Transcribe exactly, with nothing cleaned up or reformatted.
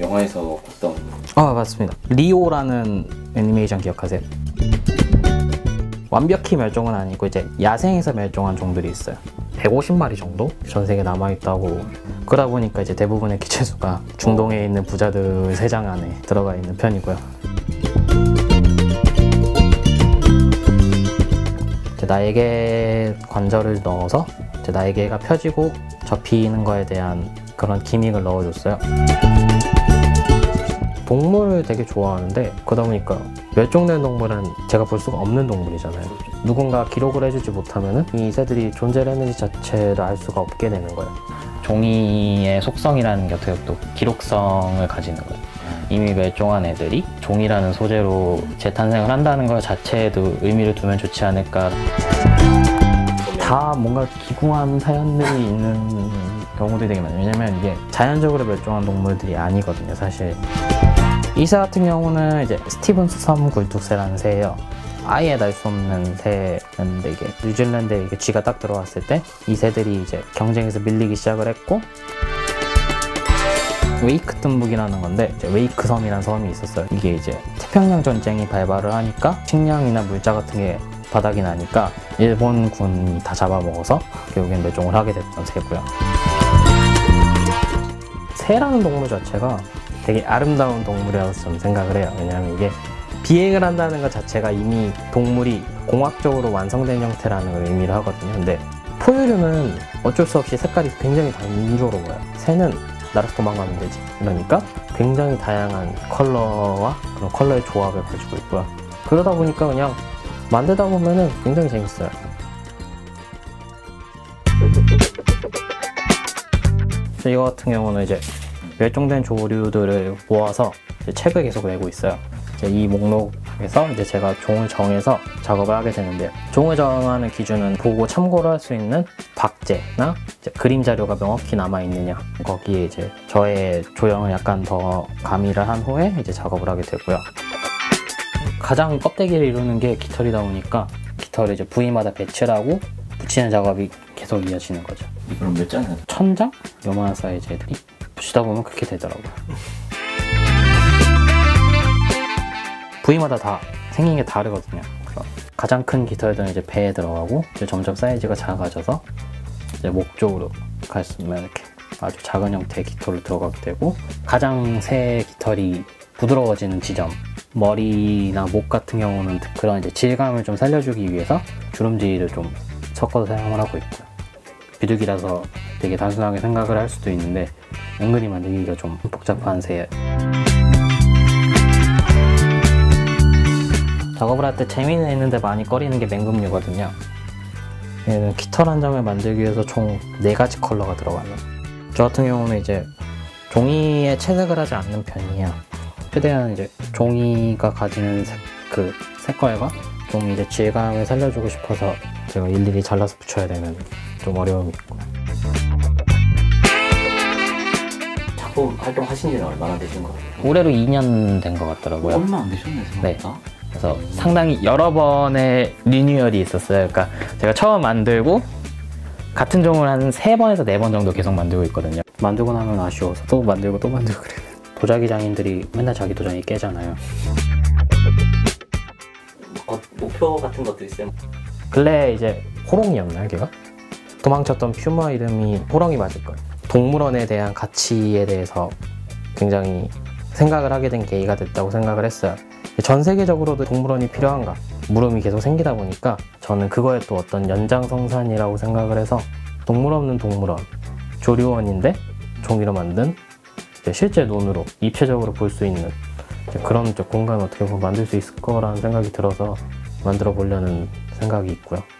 영화에서 봤던. 아, 맞습니다. 리오라는 애니메이션 기억하세요? 완벽히 멸종은 아니고 이제 야생에서 멸종한 종들이 있어요. 백오십 마리 정도 전 세계에 남아있다고. 그러다 보니까 이제 대부분의 기체수가 중동에 있는 부자들 세 장 안에 들어가 있는 편이고요. 이제 나에게 관절을 넣어서 이제 나에게가 펴지고 접히는 거에 대한 그런 기믹을 넣어줬어요. 동물을 되게 좋아하는데 그러다 보니까 멸종된 동물은 제가 볼 수가 없는 동물이잖아요. 누군가 기록을 해주지 못하면 이 새들이 존재를 했는지 자체를 알 수가 없게 되는 거예요. 종이의 속성이라는 게 어떻게 보면 또 기록성을 가지는 거예요. 이미 멸종한 애들이 종이라는 소재로 재탄생을 한다는 것 자체에도 의미를 두면 좋지 않을까. 다 뭔가 기구한 사연들이 있는 경우들이 되게 많아요. 왜냐면 이게 자연적으로 멸종한 동물들이 아니거든요, 사실. 이 새 같은 경우는 이제 스티븐 수섬 굴뚝새라는 새예요. 아예 날 수 없는 새였는데 이게 뉴질랜드에 이게 쥐가 딱 들어왔을 때 이 새들이 이제 경쟁에서 밀리기 시작을 했고, 웨이크 뜸북이라는 건데 이제 웨이크 섬이라는 섬이 있었어요. 이게 이제 태평양 전쟁이 발발을 하니까 식량이나 물자 같은 게 바닥이 나니까 일본군이 다 잡아먹어서 결국엔 멸종을 하게 됐던 새고요. 새라는 동물 자체가 되게 아름다운 동물이라고 저는 생각을 해요. 왜냐하면 이게 비행을 한다는 것 자체가 이미 동물이 공학적으로 완성된 형태라는 걸 의미를 하거든요. 근데 포유류는 어쩔 수 없이 색깔이 굉장히 단조로워요. 새는 날아서 도망가면 되지. 그러니까 굉장히 다양한 컬러와 그런 컬러의 조합을 가지고 있고요. 그러다 보니까 그냥 만들다 보면은 굉장히 재밌어요. 이거 같은 경우는 이제 멸종된 조류들을 모아서 이제 책을 계속 내고 있어요. 이제 이 목록에서 이제 제가 종을 정해서 작업을 하게 되는데요. 종을 정하는 기준은 보고 참고를 할 수 있는 박제나 이제 그림 자료가 명확히 남아 있느냐, 거기에 이제 저의 조형을 약간 더 가미를 한 후에 이제 작업을 하게 되고요. 가장 껍데기를 이루는 게 깃털이다 보니까 깃털을 이제 부위마다 배치를 하고 붙이는 작업이 계속 이어지는 거죠. 그럼 몇 장이에요? 천 장? 요만한 사이즈 애들이 붙이다 보면 그렇게 되더라고요. 부위마다 다 생긴 게 다르거든요. 그래서 가장 큰 깃털들은 이제 배에 들어가고 이제 점점 사이즈가 작아져서 이제 목 쪽으로 갈수록 이렇게 아주 작은 형태의 깃털로 들어가게 되고, 가장 새 깃털이 부드러워지는 지점, 머리나 목 같은 경우는 그런 이제 질감을 좀 살려주기 위해서 주름질을 좀 섞어서 사용을 하고 있고요. 비둘기라서 되게 단순하게 생각을 할 수도 있는데 은근히 만들기가 좀 복잡한 새예요. 작업을 할 때 재미는 있는데 많이 꺼리는 게 맹금류거든요. 얘는 깃털 한 장을 만들기 위해서 총 네 가지 컬러가 들어가요. 저 같은 경우는 이제 종이에 채색을 하지 않는 편이에요. 최대한 이제 종이가 가지는 색, 그 색깔과 종이 이제 질감을 살려주고 싶어서 제가 일일이 잘라서 붙여야 되는 좀 어려움이 있고요. 작품 활동하신 지는 얼마나 되신 것 같아요? 올해로 이 년 된 것 같더라고요. 얼마 안 되셨네, 생각보다. 네. 그래서 상당히 여러 번의 리뉴얼이 있었어요. 그러니까 제가 처음 만들고 같은 종을 한 세 번에서 네 번 정도 계속 만들고 있거든요. 만들고 나면 아쉬워서 또 만들고 또 만들고 그래요. 도자기 장인들이 맨날 자기 도자기 깨잖아요. 어, 목표 같은 것도 있어요? 근래 이제 호롱이였나요, 걔가? 도망쳤던 퓨마 이름이 호롱이 맞을 거예요. 동물원에 대한 가치에 대해서 굉장히 생각을 하게 된 계기가 됐다고 생각을 했어요. 전 세계적으로도 동물원이 필요한가 물음이 계속 생기다 보니까 저는 그거에 또 어떤 연장성산이라고 생각을 해서 동물 없는 동물원, 조류원인데 종이로 만든 실제 눈으로 입체적으로 볼 수 있는 그런 공간을 어떻게 보면 만들 수 있을 거라는 생각이 들어서 만들어 보려는 생각이 있고요.